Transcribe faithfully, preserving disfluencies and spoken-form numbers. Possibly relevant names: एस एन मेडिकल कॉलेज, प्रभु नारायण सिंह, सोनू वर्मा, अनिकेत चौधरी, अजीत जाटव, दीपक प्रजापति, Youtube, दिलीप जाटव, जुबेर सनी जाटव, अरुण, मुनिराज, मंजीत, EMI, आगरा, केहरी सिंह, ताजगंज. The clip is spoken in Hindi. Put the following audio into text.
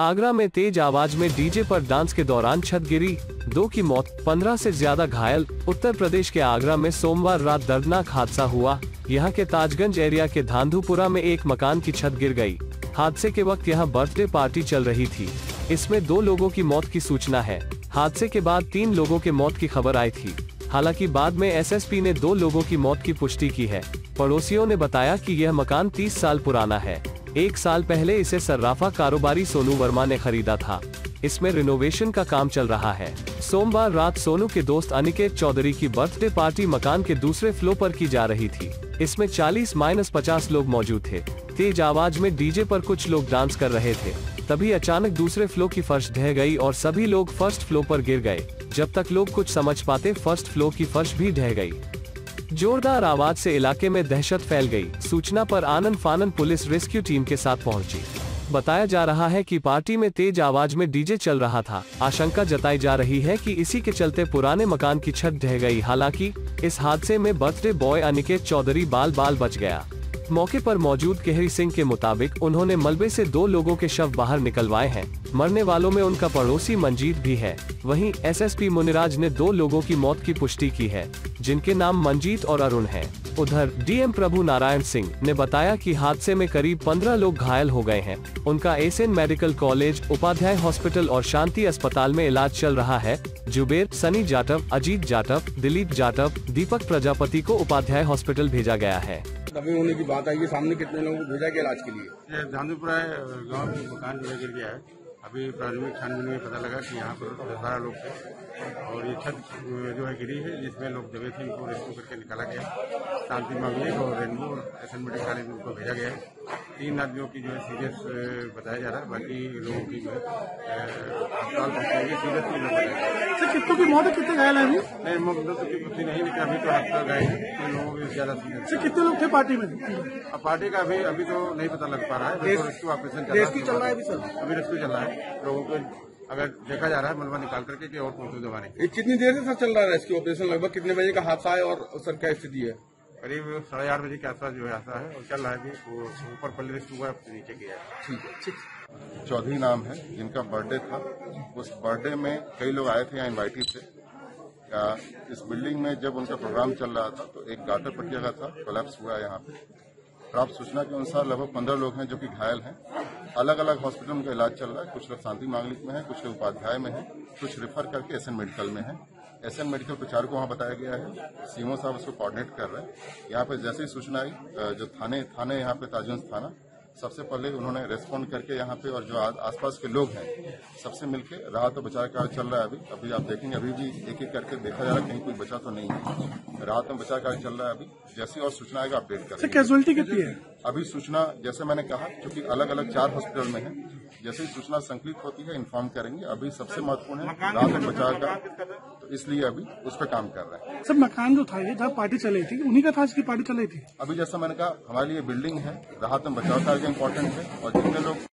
आगरा में तेज आवाज में डीजे पर डांस के दौरान छत गिरी, दो की मौत, पंद्रह से ज्यादा घायल। उत्तर प्रदेश के आगरा में सोमवार रात दर्दनाक हादसा हुआ। यहां के ताजगंज एरिया के धांधुपुरा में एक मकान की छत गिर गई। हादसे के वक्त यहां बर्थडे पार्टी चल रही थी। इसमें दो लोगों की मौत की सूचना है। हादसे के बाद तीन लोगों के मौत की खबर आई थी। हालांकि बाद में एस एस पी ने दो लोगों की मौत की पुष्टि की है। पड़ोसियों ने बताया कि यह मकान तीस साल पुराना है। एक साल पहले इसे सर्राफा कारोबारी सोनू वर्मा ने खरीदा था। इसमें रिनोवेशन का काम चल रहा है। सोमवार रात सोनू के दोस्त अनिकेत चौधरी की बर्थडे पार्टी मकान के दूसरे फ्लोर पर की जा रही थी। इसमें चालीस माइनस पचास लोग मौजूद थे। तेज आवाज में डीजे पर कुछ लोग डांस कर रहे थे। तभी अचानक दूसरे फ्लोर की फर्श ढह गई और सभी लोग फर्स्ट फ्लोर पर गिर गए। जब तक लोग कुछ समझ पाते फर्स्ट फ्लोर की फर्श भी ढह गई। जोरदार आवाज से इलाके में दहशत फैल गई। सूचना पर आनन फानन पुलिस रेस्क्यू टीम के साथ पहुंची। बताया जा रहा है कि पार्टी में तेज आवाज में डीजे चल रहा था। आशंका जताई जा रही है कि इसी के चलते पुराने मकान की छत ढह गई। हालांकि इस हादसे में बर्थडे बॉय अनिकेत चौधरी बाल बाल बच गया। मौके पर मौजूद केहरी सिंह के मुताबिक उन्होंने मलबे से दो लोगों के शव बाहर निकलवाए हैं। मरने वालों में उनका पड़ोसी मंजीत भी है। वहीं एस एस पी मुनिराज ने दो लोगों की मौत की पुष्टि की है, जिनके नाम मंजीत और अरुण हैं। उधर डी एम प्रभु नारायण सिंह ने बताया कि हादसे में करीब पंद्रह लोग घायल हो गए हैं। उनका एस एन मेडिकल कॉलेज, Upadhyay hospital और शांति अस्पताल में इलाज चल रहा है। जुबेर सनी जाटव, अजीत जाटव, दिलीप जाटव, दीपक प्रजापति को उपाध्याय हॉस्पिटल भेजा गया है। तभी होने की बात आई है। सामने कितने लोगों को भेजा गया इलाज के लिए? धांधुपुरा गांव में मकान गिर गया है। अभी प्रारंभिक छानबीन में पता लगा कि यहाँ पर दस बारह लोग थे और ये छत जो है गिरी है, जिसमें लोग दबे थे। इनको रेस्क्यू करके निकाला गया शांति मांगने और rainbow एस एन मेडिकल कॉलेज में उनको भेजा गया है। तीन आदमियों की जो है सीरियस बताया जा रहा है, बाकी लोगों की जो है अस्पताल पहुँचाएगी। सीरियस नहीं बताया। कितनों की मौत है, कितने घायल है? नहीं, मौत की पुष्टि नहीं, लेकिन अभी तो अस्पताल घायल है लोगों की ज्यादा। कितने लोग थे पार्टी में? पार्टी का अभी अभी तो नहीं पता लग पा रहा है। रेस्क्यू ऑपरेशन चल रहा है अभी सर। अभी रेस्क्यू चल रहा है। लोगों को अगर देखा जा रहा है मलबा निकाल करके कि और पहुंचे दबाने। ये कितनी देर से सर चल रहा है रेस्क्यू ऑपरेशन? लगभग कितने बजे का हादसा है और सर क्या स्थिति है? करीब साढ़े आठ बजे के आसपास जो है हादसा है और चल रहा है। ऊपर पल्ले रेस्क्यू हुआ है, नीचे गया है। ठीक है, ठीक। चौधरी नाम है जिनका बर्थडे था। उस बर्थडे में कई लोग आए थे, यहाँ इन्वाइटेड थे। इस बिल्डिंग में जब उनका प्रोग्राम चल रहा था तो एक गाटर पट गया था, कोलैप्स हुआ यहाँ पे। प्राप्त सूचना के अनुसार लगभग पंद्रह लोग हैं जो कि घायल हैं। अलग अलग हॉस्पिटल में इलाज चल रहा है। कुछ लोग शांति मांगलिक में है, कुछ लोग उपाध्याय में है, कुछ रेफर करके एस एन मेडिकल में है। एस एन मेडिकल प्रचार को वहाँ बताया गया है। सीमो साहब उसको कोऑर्डिनेट कर रहे हैं। यहाँ पे जैसे ही सूचना आई जो थाने थाने यहाँ पे ताजगंज थाना, सबसे पहले उन्होंने रेस्पॉन्ड करके यहाँ पे और जो आसपास के लोग हैं सबसे मिलके राहत और बचाव कार्य चल रहा है। अभी अभी आप देखेंगे अभी भी एक एक करके देखा जा रहा है, कहीं कोई बचा तो नहीं है। राहत और बचाव कार्य चल रहा है। अभी जैसी और सूचना आएगा अपडेट करेंगे। कैजुअलिटी कितनी है? अभी सूचना जैसे मैंने कहा क्योंकि अलग अलग चार हॉस्पिटल में है, जैसे ही सूचना संकलित होती है इन्फॉर्म करेंगे। अभी सबसे महत्वपूर्ण है राहत और बचाव कार्य, तो इसलिए अभी उस पर काम कर रहे हैं। सब मकान जो था ये जहाँ पार्टी चली थी उन्हीं का था, इसकी पार्टी चल रही थी। अभी जैसा मैंने कहा हमारे लिए बिल्डिंग है, राहत और बचाव कार्य इम्पोर्टेंट है और जितने लोग